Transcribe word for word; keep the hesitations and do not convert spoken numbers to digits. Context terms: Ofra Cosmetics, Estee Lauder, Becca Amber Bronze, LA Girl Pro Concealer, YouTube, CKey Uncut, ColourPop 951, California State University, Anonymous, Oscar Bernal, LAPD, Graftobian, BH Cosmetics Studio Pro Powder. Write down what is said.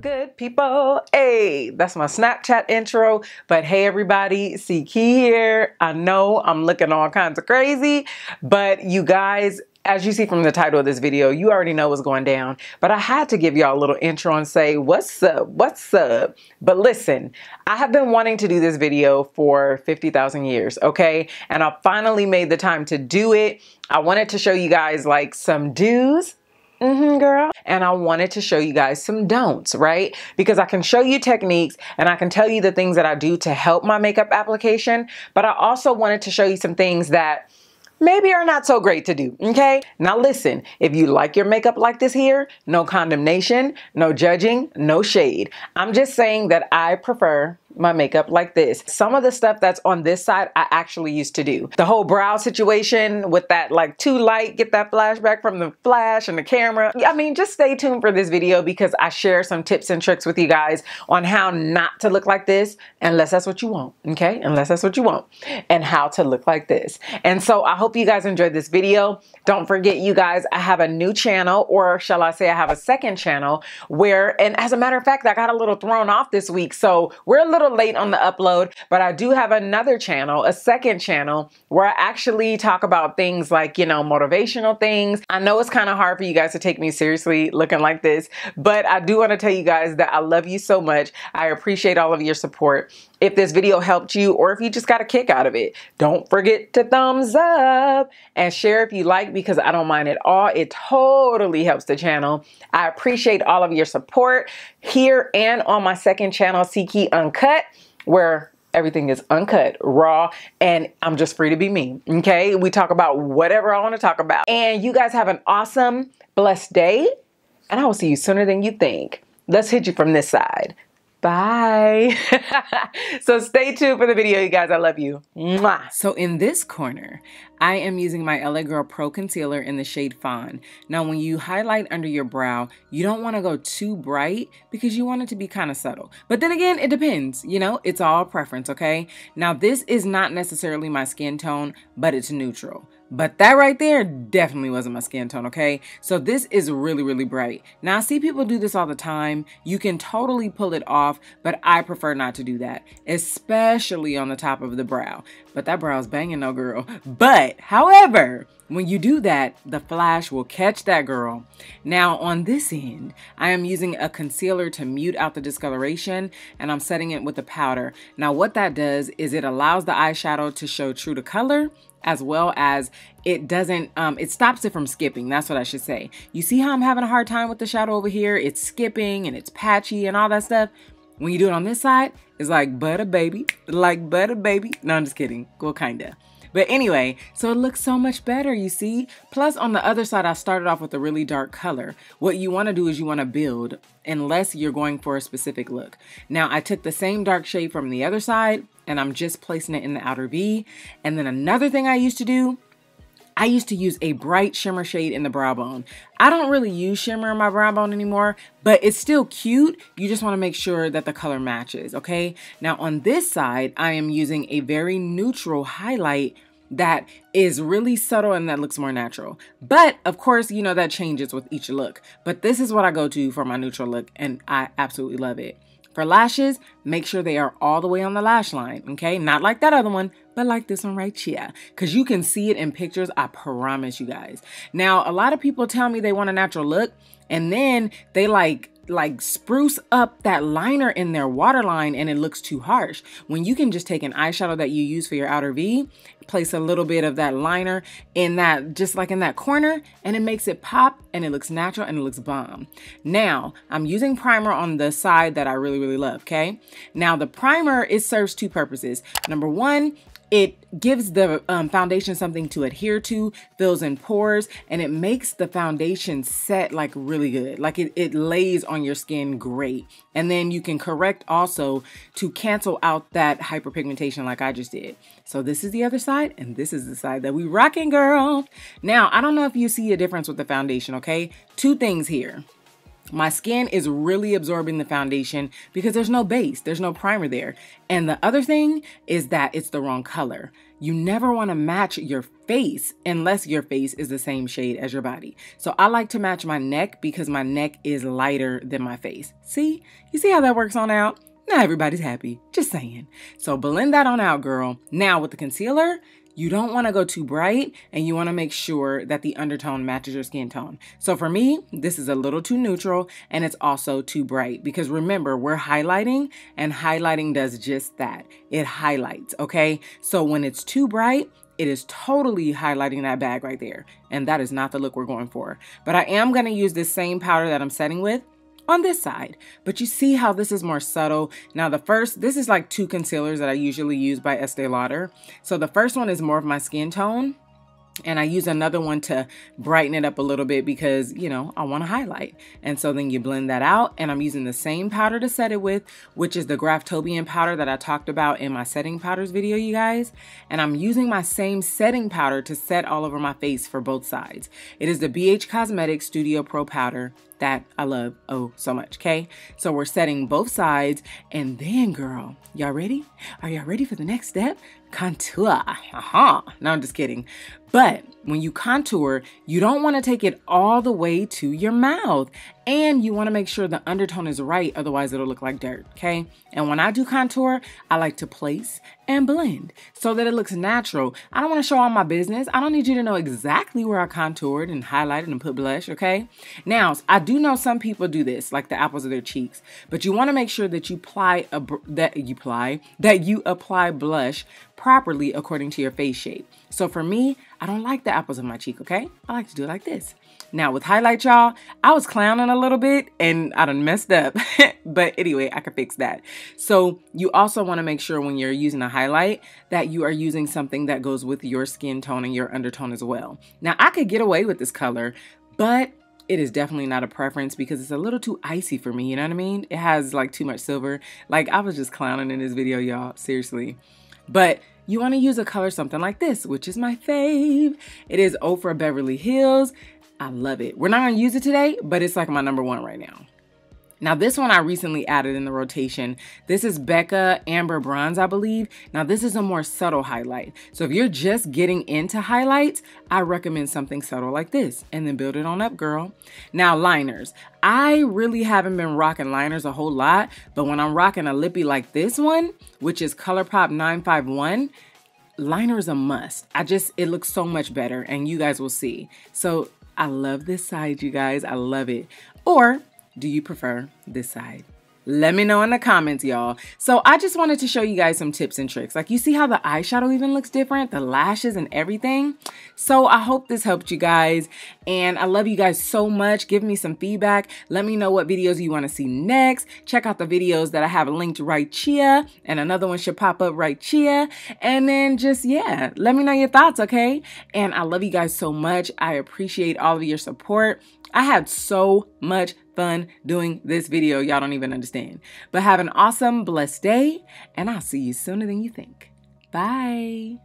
good, people? Hey, that's my Snapchat intro. But hey, everybody, CKey here. I know I'm looking all kinds of crazy, but you guys, as you see from the title of this video, you already know what's going down, but I had to give y'all a little intro and say, what's up, what's up? But listen, I have been wanting to do this video for fifty thousand years, okay? And I finally made the time to do it. I wanted to show you guys like some do's, mm-hmm, girl. And I wanted to show you guys some don'ts, right? Because I can show you techniques and I can tell you the things that I do to help my makeup application, but I also wanted to show you some things that maybe are not so great to do, okay? Now listen, if you like your makeup like this here, no condemnation, no judging, no shade. I'm just saying that I prefer my makeup like this. Some of the stuff that's on this side, I actually used to do. The whole brow situation with that like too light, get that flashback from the flash and the camera. I mean, just stay tuned for this video because I share some tips and tricks with you guys on how not to look like this, unless that's what you want, okay? Unless that's what you want, and how to look like this. And so I hope you guys enjoyed this video. Don't forget, you guys, I have a new channel, or shall I say I have a second channel where, and as a matter of fact, I got a little thrown off this week, so we're a little late on the upload, but I do have another channel, a second channel, where I actually talk about things like, you know, motivational things. I know it's kind of hard for you guys to take me seriously looking like this, but I do want to tell you guys that I love you so much. I appreciate all of your support. If this video helped you, or if you just got a kick out of it, don't forget to thumbs up and share if you like, because I don't mind at all. It totally helps the channel. I appreciate all of your support here and on my second channel, CKey Uncut, where everything is uncut, raw, and I'm just free to be me, okay? We talk about whatever I want to talk about. And you guys have an awesome, blessed day, and I will see you sooner than you think. Let's hit you from this side. Bye. So stay tuned for the video, you guys. I love you. Mwah. So in this corner, I am using my L A Girl Pro Concealer in the shade Fawn. Now, when you highlight under your brow, you don't want to go too bright because you want it to be kind of subtle. But then again, it depends. You know, it's all preference, okay? Now, this is not necessarily my skin tone, but it's neutral. But that right there definitely wasn't my skin tone, okay? So this is really, really bright. Now, I see people do this all the time. You can totally pull it off, but I prefer not to do that, especially on the top of the brow. But that brow's banging though, girl. But, however, when you do that, the flash will catch that girl. Now, on this end, I am using a concealer to mute out the discoloration, and I'm setting it with a powder. Now, what that does is it allows the eyeshadow to show true to color, as well as it doesn't, um, it stops it from skipping. That's what I should say. You see how I'm having a hard time with the shadow over here? It's skipping and it's patchy and all that stuff. When you do it on this side, it's like butter, baby, like butter, baby. No, I'm just kidding. Well, kinda. But anyway, so it looks so much better, you see? Plus, on the other side, I started off with a really dark color. What you want to do is you want to build, unless you're going for a specific look. Now, I took the same dark shade from the other side, and I'm just placing it in the outer V. And then another thing I used to do, I used to use a bright shimmer shade in the brow bone. I don't really use shimmer in my brow bone anymore, but it's still cute. You just want to make sure that the color matches, okay? Now on this side, I am using a very neutral highlight that is really subtle and that looks more natural. But of course, you know, that changes with each look. But this is what I go to for my neutral look, and I absolutely love it. For lashes, make sure they are all the way on the lash line, okay? Not like that other one, but like this one right here, because you can see it in pictures, I promise you guys. Now, a lot of people tell me they want a natural look, and then they like, like spruce up that liner in their waterline and it looks too harsh. When you can just take an eyeshadow that you use for your outer V, place a little bit of that liner in that, just like in that corner, and it makes it pop and it looks natural and it looks bomb. Now, I'm using primer on the side that I really, really love, okay? Now the primer, it serves two purposes. Number one, it gives the um, foundation something to adhere to, fills in pores, and it makes the foundation set like really good. Like it, it lays on your skin great. And then you can correct also to cancel out that hyperpigmentation like I just did. So this is the other side, and this is the side that we rocking, girl. Now, I don't know if you see a difference with the foundation, okay? Two things here. My skin is really absorbing the foundation because there's no base, there's no primer there. And the other thing is that it's the wrong color. You never want to match your face unless your face is the same shade as your body. So I like to match my neck because my neck is lighter than my face. See? You see how that works on out? Not everybody's happy, just saying. So blend that on out, girl. Now with the concealer, you don't want to go too bright and you want to make sure that the undertone matches your skin tone. So for me, this is a little too neutral and it's also too bright because remember, we're highlighting and highlighting does just that. It highlights, okay? So when it's too bright, it is totally highlighting that bag right there. And that is not the look we're going for. But I am going to use this same powder that I'm setting with on this side, but you see how this is more subtle. Now the first, this is like two concealers that I usually use by Estee Lauder. So the first one is more of my skin tone and I use another one to brighten it up a little bit because, you know, I want to highlight. And so then you blend that out and I'm using the same powder to set it with, which is the Graftobian powder that I talked about in my setting powders video, you guys. And I'm using my same setting powder to set all over my face for both sides. It is the B H Cosmetics Studio Pro Powder that I love oh so much, okay? So we're setting both sides and then girl, y'all ready? Are y'all ready for the next step? Contour, uh-huh. No, I'm just kidding. But when you contour, you don't wanna take it all the way to your mouth and you wanna make sure the undertone is right, otherwise it'll look like dirt, okay? And when I do contour, I like to place and blend so that it looks natural. I don't wanna show all my business. I don't need you to know exactly where I contoured and highlighted and put blush, okay? Now, I do know some people do this, like the apples of their cheeks, but you wanna make sure that you apply, a br that you apply, that you apply blush properly according to your face shape. So for me, I don't like the apples of my cheek, okay? I like to do it like this. Now with highlight, y'all, I was clowning a little bit and I done messed up, but anyway, I could fix that. So you also wanna make sure when you're using a highlight that you are using something that goes with your skin tone and your undertone as well. Now I could get away with this color, but it is definitely not a preference because it's a little too icy for me, you know what I mean? It has like too much silver. Like I was just clowning in this video, y'all, seriously. But you want to use a color something like this, which is my fave. It is Ofra Beverly Hills. I love it. We're not going to use it today, but it's like my number one right now. Now this one I recently added in the rotation. This is Becca Amber Bronze, I believe. Now this is a more subtle highlight. So if you're just getting into highlights, I recommend something subtle like this and then build it on up, girl. Now liners. I really haven't been rocking liners a whole lot, but when I'm rocking a lippy like this one, which is ColourPop nine five one, liner is a must. I just, it looks so much better and you guys will see. So I love this side, you guys, I love it. Or do you prefer this side? Let me know in the comments, y'all. So I just wanted to show you guys some tips and tricks. Like you see how the eyeshadow even looks different, the lashes and everything. So I hope this helped you guys. And I love you guys so much. Give me some feedback. Let me know what videos you want to see next. Check out the videos that I have linked right here. And another one should pop up right here. And then just, yeah, let me know your thoughts, okay? And I love you guys so much. I appreciate all of your support. I had so much fun doing this video. Y'all don't even understand. But have an awesome, blessed day, and I'll see you sooner than you think. Bye.